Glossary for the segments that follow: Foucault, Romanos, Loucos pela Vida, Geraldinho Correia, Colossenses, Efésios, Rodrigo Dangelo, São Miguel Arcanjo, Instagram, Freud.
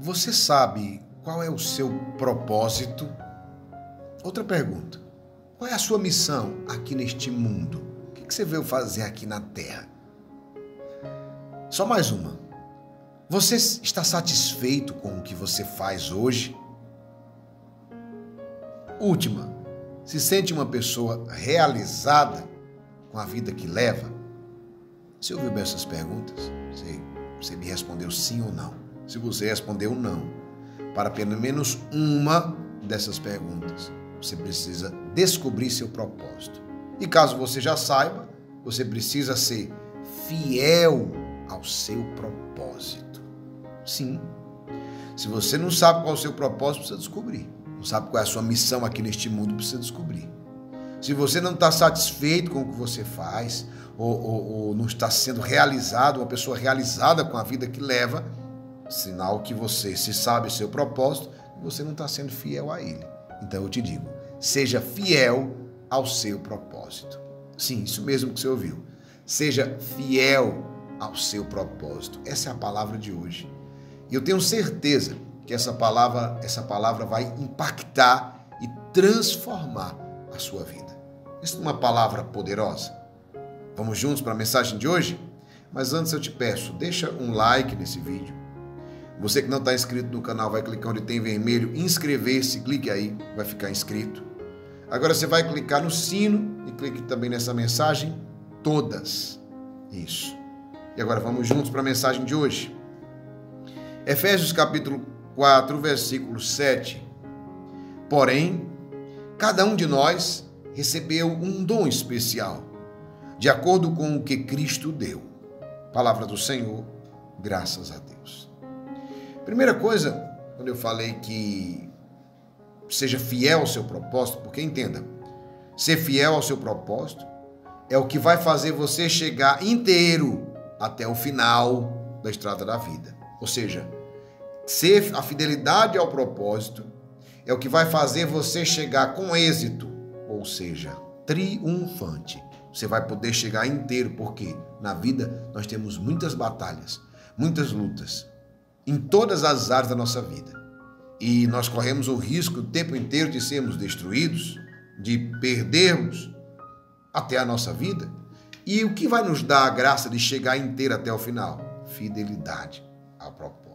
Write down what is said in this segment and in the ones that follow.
Você sabe qual é o seu propósito? Outra pergunta. Qual é a sua missão aqui neste mundo? O que você veio fazer aqui na Terra? Só mais uma. Você está satisfeito com o que você faz hoje? Última. Se sente uma pessoa realizada com a vida que leva? Você ouviu bem essas perguntas? Você me respondeu sim ou não? Se você respondeu não, para pelo menos uma dessas perguntas, você precisa descobrir seu propósito. E caso você já saiba, você precisa ser fiel ao seu propósito. Sim. Se você não sabe qual é o seu propósito, precisa descobrir. Não sabe qual é a sua missão aqui neste mundo, precisa descobrir. Se você não está satisfeito com o que você faz, ou não está sendo realizado, uma pessoa realizada com a vida que leva, sinal que você se sabe seu propósito, você não está sendo fiel a ele. Então eu te digo, seja fiel ao seu propósito. Sim, isso mesmo que você ouviu. Seja fiel ao seu propósito. Essa é a palavra de hoje. E eu tenho certeza que essa palavra vai impactar e transformar a sua vida. Isso é uma palavra poderosa. Vamos juntos para a mensagem de hoje? Mas antes eu te peço, deixa um like nesse vídeo. Você que não está inscrito no canal, vai clicar onde tem vermelho, inscrever-se, clique aí, vai ficar inscrito. Agora você vai clicar no sino e clique também nessa mensagem, todas. Isso. E agora vamos juntos para a mensagem de hoje. Efésios capítulo 4, versículo 7. Porém, cada um de nós recebeu um dom especial, de acordo com o que Cristo deu. Palavra do Senhor, graças a Deus. Primeira coisa, quando eu falei que seja fiel ao seu propósito, porque entenda, ser fiel ao seu propósito é o que vai fazer você chegar inteiro até o final da estrada da vida. Ou seja, a fidelidade ao propósito é o que vai fazer você chegar com êxito, ou seja, triunfante. Você vai poder chegar inteiro, porque na vida nós temos muitas batalhas, muitas lutas, em todas as áreas da nossa vida. E nós corremos o risco o tempo inteiro de sermos destruídos, de perdermos até a nossa vida. E o que vai nos dar a graça de chegar inteiro até o final? Fidelidade ao propósito.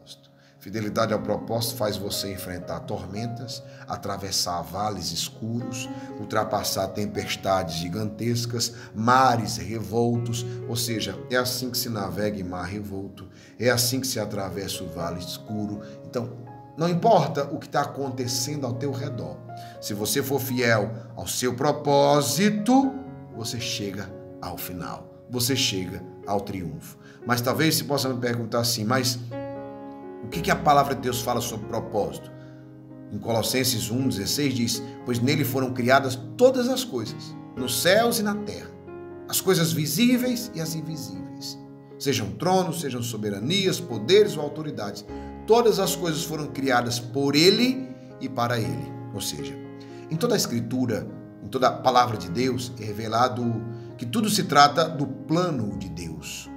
Fidelidade ao propósito faz você enfrentar tormentas, atravessar vales escuros, ultrapassar tempestades gigantescas, mares revoltos. Ou seja, é assim que se navega em mar revolto, é assim que se atravessa o vale escuro. Então, não importa o que está acontecendo ao teu redor, se você for fiel ao seu propósito, você chega ao final, você chega ao triunfo. Mas talvez você possa me perguntar assim, mas o que a palavra de Deus fala sobre propósito? Em Colossenses 1,16 diz, pois nele foram criadas todas as coisas, nos céus e na terra, as coisas visíveis e as invisíveis, sejam tronos, sejam soberanias, poderes ou autoridades, todas as coisas foram criadas por ele e para ele. Ou seja, em toda a escritura, em toda a palavra de Deus, é revelado que tudo se trata do plano de Deus.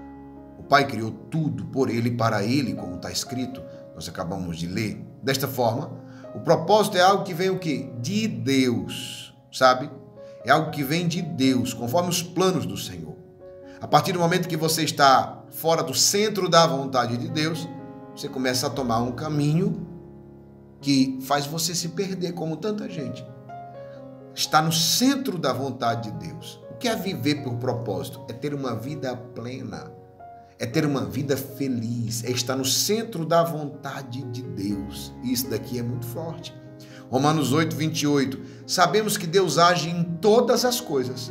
O Pai criou tudo por ele e para ele, como está escrito, nós acabamos de ler. Desta forma, o propósito é algo que vem o quê? De Deus, sabe? É algo que vem de Deus, conforme os planos do Senhor. A partir do momento que você está fora do centro da vontade de Deus, você começa a tomar um caminho que faz você se perder, como tanta gente. Está no centro da vontade de Deus. O que é viver por propósito? É ter uma vida plena. É ter uma vida feliz, é estar no centro da vontade de Deus. Isso daqui é muito forte. Romanos 8, 28. Sabemos que Deus age em todas as coisas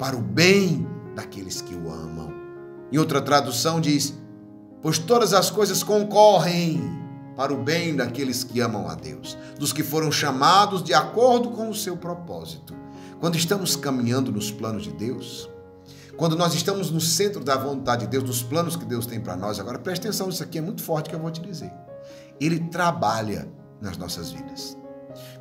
para o bem daqueles que o amam. Em outra tradução diz, pois todas as coisas concorrem para o bem daqueles que amam a Deus, dos que foram chamados de acordo com o seu propósito. Quando estamos caminhando nos planos de Deus, quando nós estamos no centro da vontade de Deus, dos planos que Deus tem para nós, agora presta atenção, isso aqui é muito forte que eu vou te dizer. Ele trabalha nas nossas vidas.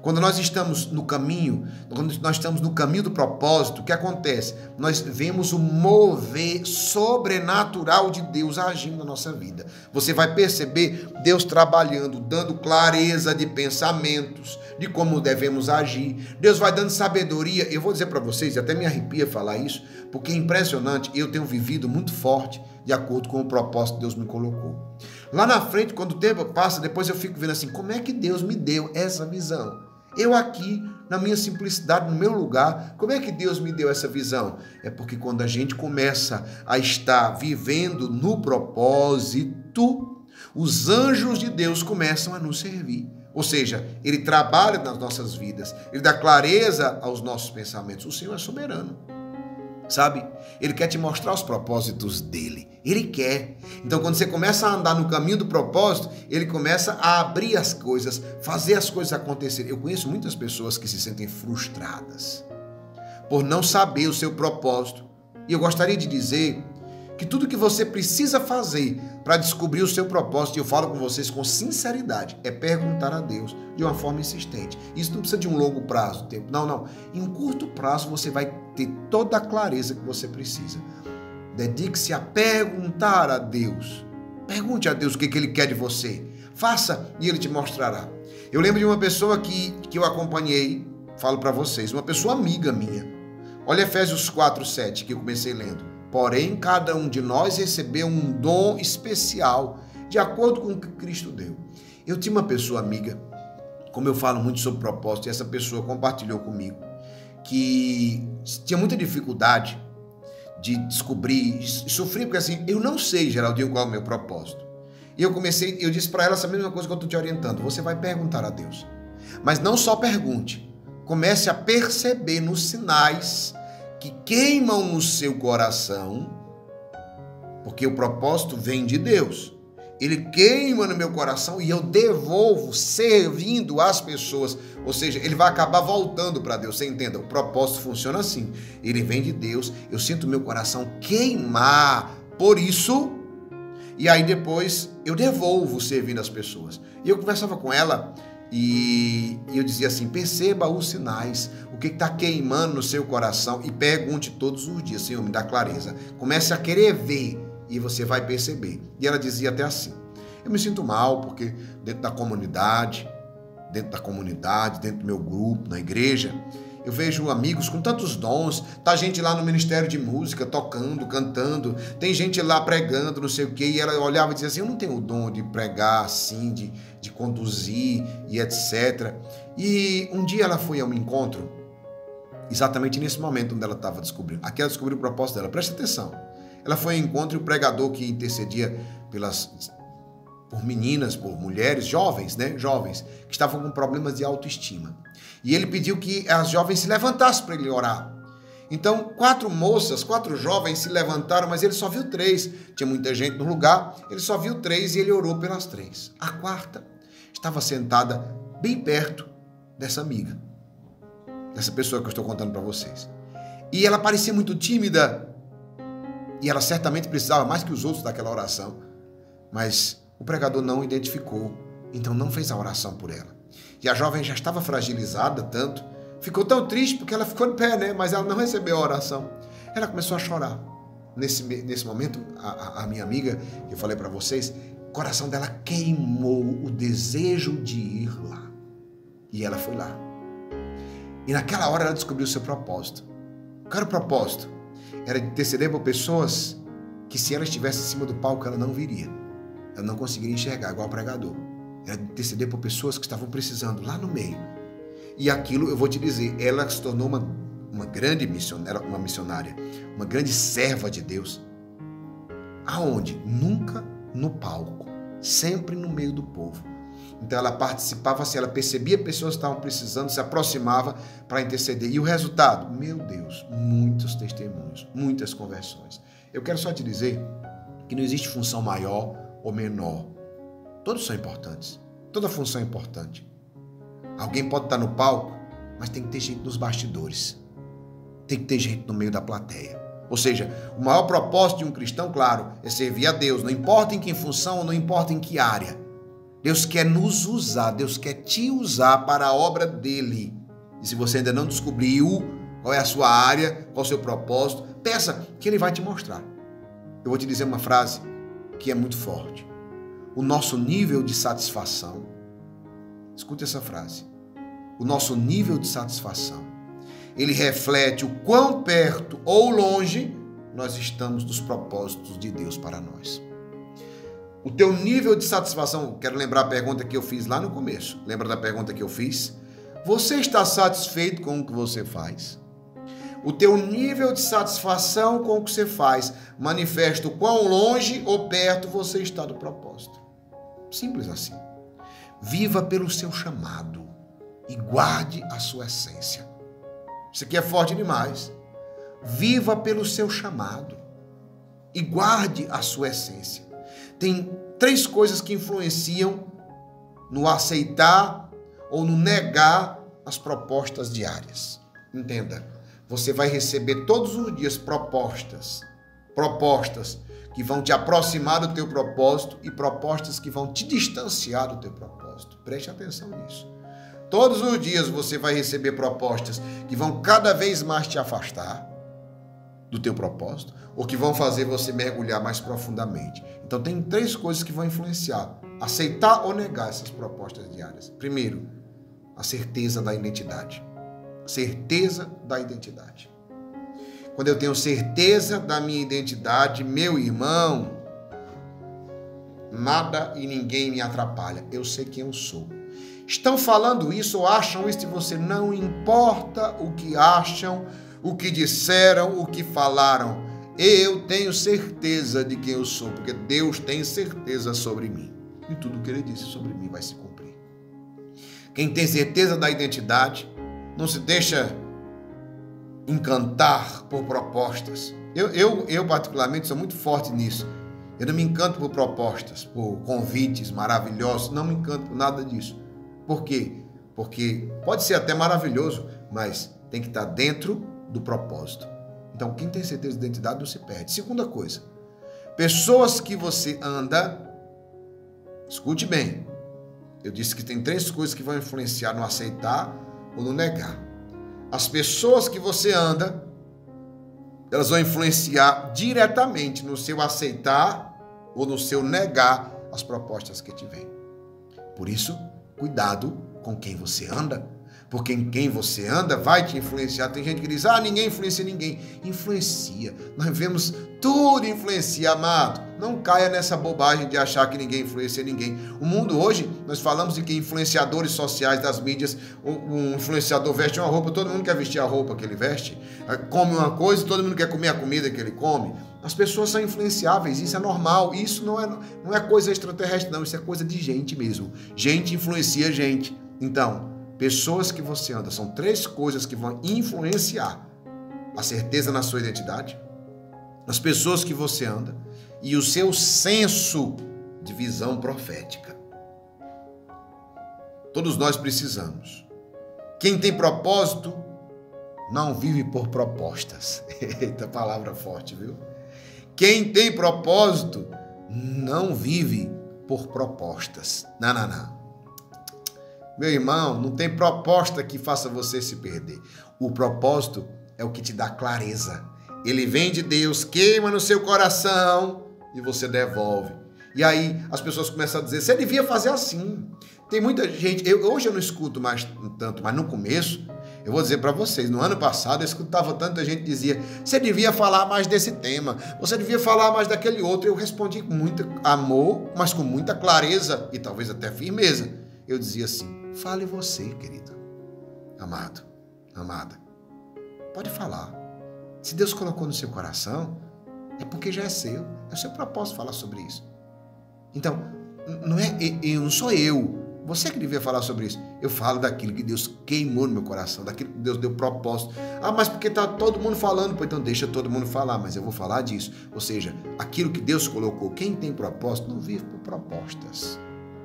Quando nós estamos no caminho, quando nós estamos no caminho do propósito, o que acontece? Nós vemos o mover sobrenatural de Deus agindo na nossa vida. Você vai perceber Deus trabalhando, dando clareza de pensamentos, de como devemos agir. Deus vai dando sabedoria. Eu vou dizer para vocês, até me arrepia falar isso, porque é impressionante, eu tenho vivido muito forte de acordo com o propósito que Deus me colocou. Lá na frente, quando o tempo passa, depois eu fico vendo assim, como é que Deus me deu essa visão? Eu aqui, na minha simplicidade, no meu lugar, como é que Deus me deu essa visão? É porque quando a gente começa a estar vivendo no propósito, os anjos de Deus começam a nos servir. Ou seja, Ele trabalha nas nossas vidas, Ele dá clareza aos nossos pensamentos. O Senhor é soberano, sabe? Ele quer te mostrar os propósitos dEle. Ele quer. Então, quando você começa a andar no caminho do propósito, Ele começa a abrir as coisas, fazer as coisas acontecerem. Eu conheço muitas pessoas que se sentem frustradas por não saber o seu propósito. E eu gostaria de dizer que tudo que você precisa fazer para descobrir o seu propósito, e eu falo com vocês com sinceridade, é perguntar a Deus de uma forma insistente. Isso não precisa de um longo prazo, tempo. Não, não. Em um curto prazo, você vai ter toda a clareza que você precisa. Dedique-se a perguntar a Deus. Pergunte a Deus o que Ele quer de você. Faça e Ele te mostrará. Eu lembro de uma pessoa que eu acompanhei, falo para vocês, uma pessoa amiga minha. Olha Efésios 4:7, que eu comecei lendo. Porém, cada um de nós recebeu um dom especial, de acordo com o que Cristo deu. Eu tinha uma pessoa amiga, como eu falo muito sobre propósito, e essa pessoa compartilhou comigo, que tinha muita dificuldade de descobrir, sofri, porque assim, eu não sei, Geraldinho, qual é o meu propósito. E eu disse para ela essa mesma coisa que eu estou te orientando, você vai perguntar a Deus. Mas não só pergunte, comece a perceber nos sinais que queimam no seu coração, porque o propósito vem de Deus. Ele queima no meu coração e eu devolvo servindo as pessoas. Ou seja, ele vai acabar voltando para Deus. Você entenda, o propósito funciona assim. Ele vem de Deus, eu sinto meu coração queimar por isso. E aí depois eu devolvo servindo as pessoas. E eu conversava com ela e eu dizia assim, perceba os sinais, o que está queimando no seu coração e pergunte todos os dias, Senhor, me dá clareza. Comece a querer ver. E você vai perceber. E ela dizia até assim, eu me sinto mal porque dentro da comunidade, dentro do meu grupo, na igreja, eu vejo amigos com tantos dons, tá gente lá no ministério de música, tocando, cantando, tem gente lá pregando, não sei o quê, e ela olhava e dizia assim, eu não tenho o dom de pregar assim, de conduzir e etc. E um dia ela foi a um encontro, exatamente nesse momento onde ela estava descobrindo. Aqui ela descobriu o propósito dela, presta atenção. Ela foi ao encontro e o pregador que intercedia por meninas, por mulheres, jovens, né? Jovens, que estavam com problemas de autoestima. E ele pediu que as jovens se levantassem para ele orar. Então, quatro jovens se levantaram, mas ele só viu três. Tinha muita gente no lugar, ele só viu três e ele orou pelas três. A quarta estava sentada bem perto dessa amiga, dessa pessoa que eu estou contando para vocês. E ela parecia muito tímida, e ela certamente precisava mais que os outros daquela oração, mas o pregador não identificou, então não fez a oração por ela. E a jovem já estava fragilizada tanto, ficou tão triste porque ela ficou de pé, né? Mas ela não recebeu a oração. Ela começou a chorar. Nesse momento, a minha amiga, que eu falei para vocês, o coração dela queimou o desejo de ir lá. E ela foi lá. E naquela hora ela descobriu o seu propósito. Qual era o propósito? Era de interceder por pessoas que, se ela estivesse em cima do palco, ela não viria. Ela não conseguiria enxergar, igual o pregador. Era de interceder por pessoas que estavam precisando, lá no meio. E aquilo, eu vou te dizer, ela se tornou uma grande missionária, uma grande serva de Deus. Aonde? Nunca no palco. Sempre no meio do povo. Então ela participava assim, ela percebia pessoas que estavam precisando, se aproximava para interceder. E o resultado? Meu Deus, muitos testemunhos, muitas conversões. Eu quero só te dizer que não existe função maior ou menor. Todos são importantes. Toda função é importante. Alguém pode estar no palco, mas tem que ter gente nos bastidores. Tem que ter gente no meio da plateia. Ou seja, o maior propósito de um cristão, claro, é servir a Deus. Não importa em que função, não importa em que área. Deus quer nos usar, Deus quer te usar para a obra dele. E se você ainda não descobriu qual é a sua área, qual é o seu propósito, peça que ele vai te mostrar. Eu vou te dizer uma frase que é muito forte. O nosso nível de satisfação, escute essa frase, o nosso nível de satisfação, ele reflete o quão perto ou longe nós estamos dos propósitos de Deus para nós. O teu nível de satisfação, quero lembrar a pergunta que eu fiz lá no começo, lembra da pergunta que eu fiz? Você está satisfeito com o que você faz? O teu nível de satisfação com o que você faz manifesta o quão longe ou perto você está do propósito. Simples assim. Viva pelo seu chamado e guarde a sua essência. Isso aqui é forte demais. Viva pelo seu chamado e guarde a sua essência. Tem três coisas que influenciam no aceitar ou no negar as propostas diárias. Entenda, você vai receber todos os dias propostas que vão te aproximar do teu propósito e propostas que vão te distanciar do teu propósito. Preste atenção nisso. Todos os dias você vai receber propostas que vão cada vez mais te afastar do teu propósito ou que vão fazer você mergulhar mais profundamente. Então tem três coisas que vão influenciar, aceitar ou negar essas propostas diárias. Primeiro, a certeza da identidade. Certeza da identidade. Quando eu tenho certeza da minha identidade, meu irmão, nada e ninguém me atrapalha. Eu sei quem eu sou. Estão falando isso ou acham isso de você? Não importa o que acham, o que disseram, o que falaram. Eu tenho certeza de quem eu sou, porque Deus tem certeza sobre mim. E tudo o que ele disse sobre mim vai se cumprir. Quem tem certeza da identidade não se deixa encantar por propostas. Eu particularmente, sou muito forte nisso. Eu não me encanto por propostas, por convites maravilhosos. Não me encanto por nada disso. Por quê? Porque pode ser até maravilhoso, mas tem que estar dentro do propósito. Então, quem tem certeza de identidade não se perde. Segunda coisa, pessoas que você anda, escute bem, eu disse que tem três coisas que vão influenciar no aceitar ou no negar. As pessoas que você anda, elas vão influenciar diretamente no seu aceitar ou no seu negar as propostas que te vêm. Por isso, cuidado com quem você anda, porque em quem você anda vai te influenciar. Tem gente que diz, ninguém influencia ninguém. Influencia. Nós vemos tudo influenciar, amado. Não caia nessa bobagem de achar que ninguém influencia ninguém. O mundo hoje, nós falamos de que influenciadores sociais das mídias, um influenciador veste uma roupa, todo mundo quer vestir a roupa que ele veste, come uma coisa, todo mundo quer comer a comida que ele come. As pessoas são influenciáveis, isso é normal, isso não é coisa extraterrestre, não, isso é coisa de gente mesmo. Gente influencia gente. Então, pessoas que você anda, são três coisas que vão influenciar: a certeza na sua identidade, as pessoas que você anda e o seu senso de visão profética. Todos nós precisamos. Quem tem propósito não vive por propostas. Eita, palavra forte, viu? Quem tem propósito não vive por propostas. Não. Meu irmão, não tem proposta que faça você se perder. O propósito é o que te dá clareza. Ele vem de Deus, queima no seu coração e você devolve. E aí as pessoas começam a dizer, você devia fazer assim. Tem muita gente, hoje eu não escuto mais tanto, mas no começo, eu vou dizer para vocês, no ano passado eu escutava tanta gente que dizia, você devia falar mais desse tema, você devia falar mais daquele outro. Eu respondi com muito amor, mas com muita clareza e talvez até firmeza. Eu dizia assim, fale você, querido, amado, amada, pode falar. Se Deus colocou no seu coração, é porque já é seu, é o seu propósito falar sobre isso. Então, não sou eu. Você que devia falar sobre isso. Eu falo daquilo que Deus queimou no meu coração, daquilo que Deus deu propósito. Mas porque está todo mundo falando, então deixa todo mundo falar, mas eu vou falar disso. Ou seja, aquilo que Deus colocou, quem tem propósito não vive por propostas.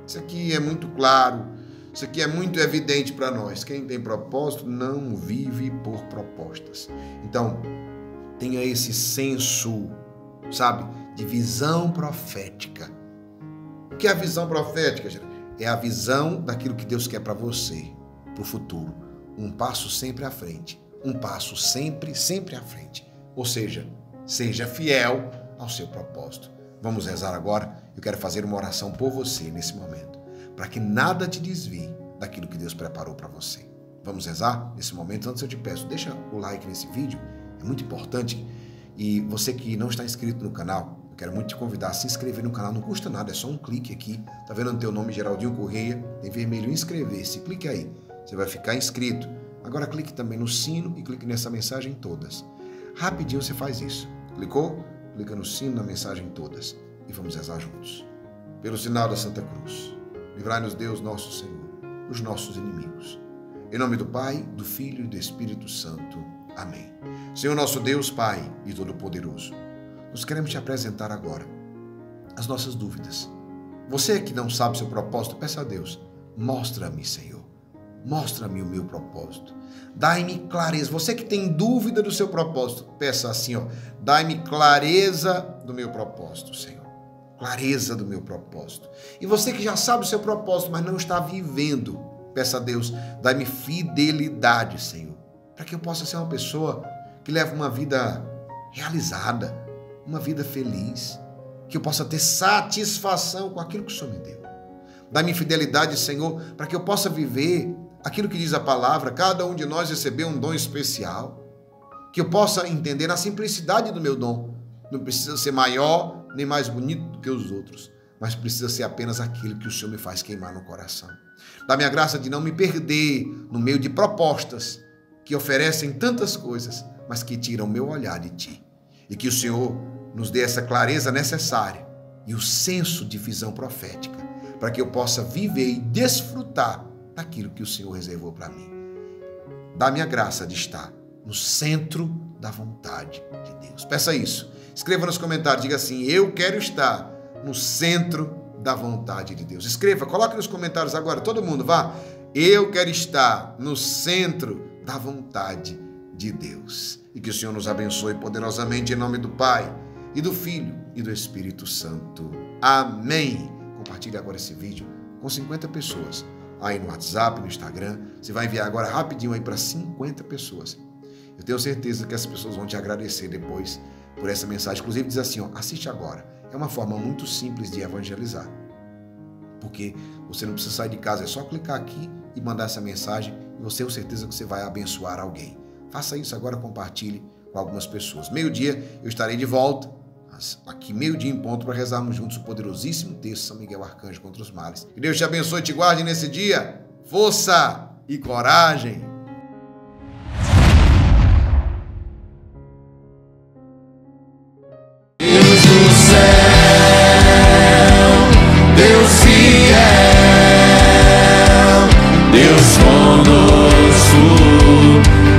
Isso aqui é muito claro, isso aqui é muito evidente para nós. Quem tem propósito não vive por propostas. Então, tenha esse senso, sabe, de visão profética. O que é a visão profética, gente? É a visão daquilo que Deus quer para você, para o futuro. Um passo sempre à frente. Um passo sempre, sempre à frente. Ou seja, seja fiel ao seu propósito. Vamos rezar agora? Eu quero fazer uma oração por você nesse momento, para que nada te desvie daquilo que Deus preparou para você. Vamos rezar nesse momento? Antes eu te peço, deixa o like nesse vídeo, é muito importante. E você que não está inscrito no canal, eu quero muito te convidar a se inscrever no canal, não custa nada, é só um clique aqui. Tá vendo o teu nome, Geraldinho Correia? Tem vermelho inscrever-se, clique aí, você vai ficar inscrito. Agora clique também no sino e clique nessa mensagem todas. Rapidinho você faz isso. Clicou? Clica no sino, na mensagem todas. E vamos rezar juntos. Pelo sinal da Santa Cruz, livrai-nos Deus nosso Senhor dos nossos inimigos. Em nome do Pai, do Filho e do Espírito Santo. Amém. Senhor nosso Deus, Pai e Todo-Poderoso, nós queremos te apresentar agora as nossas dúvidas. Você que não sabe o seu propósito, peça a Deus, mostra-me, Senhor. Mostra-me o meu propósito. Dai-me clareza. Você que tem dúvida do seu propósito, peça assim, ó. Dai-me clareza do meu propósito, Senhor. Clareza do meu propósito. E você que já sabe o seu propósito, mas não está vivendo, peça a Deus, dai-me fidelidade, Senhor. Para que eu possa ser uma pessoa que leva uma vida realizada, uma vida feliz. Que eu possa ter satisfação com aquilo que o Senhor me deu. Dai-me fidelidade, Senhor, para que eu possa viver aquilo que diz a palavra, cada um de nós recebeu um dom especial, que eu possa entender a simplicidade do meu dom. Não precisa ser maior nem mais bonito do que os outros, mas precisa ser apenas aquilo que o Senhor me faz queimar no coração. Dá-me a graça de não me perder no meio de propostas que oferecem tantas coisas, mas que tiram o meu olhar de Ti. E que o Senhor nos dê essa clareza necessária e o senso de visão profética, para que eu possa viver e desfrutar daquilo que o Senhor reservou para mim. Dá-me a graça de estar no centro da vontade de Deus. Peça isso. Escreva nos comentários, diga assim, eu quero estar no centro da vontade de Deus. Escreva, coloque nos comentários agora, todo mundo, vá. Eu quero estar no centro da vontade de Deus. E que o Senhor nos abençoe poderosamente em nome do Pai, e do Filho, e do Espírito Santo. Amém. Compartilhe agora esse vídeo com 50 pessoas. Aí no WhatsApp, no Instagram, você vai enviar agora rapidinho aí para 50 pessoas. Eu tenho certeza que as pessoas vão te agradecer depois por essa mensagem. Inclusive diz assim, ó, assiste agora. É uma forma muito simples de evangelizar. Porque você não precisa sair de casa, é só clicar aqui e mandar essa mensagem. E eu tenho certeza que você vai abençoar alguém. Faça isso agora, compartilhe com algumas pessoas. Meio-dia eu estarei de volta. Aqui meio-dia em ponto para rezarmos juntos o poderosíssimo texto de São Miguel Arcanjo contra os males. Que Deus te abençoe e te guarde nesse dia. Força e coragem! Deus do céu, Deus fiel, Deus conosco,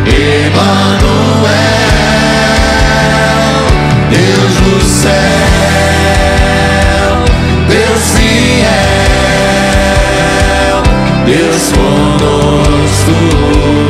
Emanuel. Deus conosco.